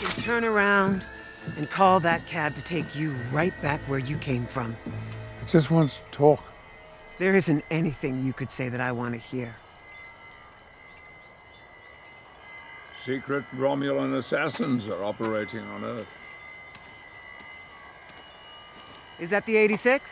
You can turn around and call that cab to take you right back where you came from. I just want to talk. There isn't anything you could say that I want to hear. Secret Romulan assassins are operating on Earth. Is that the 86?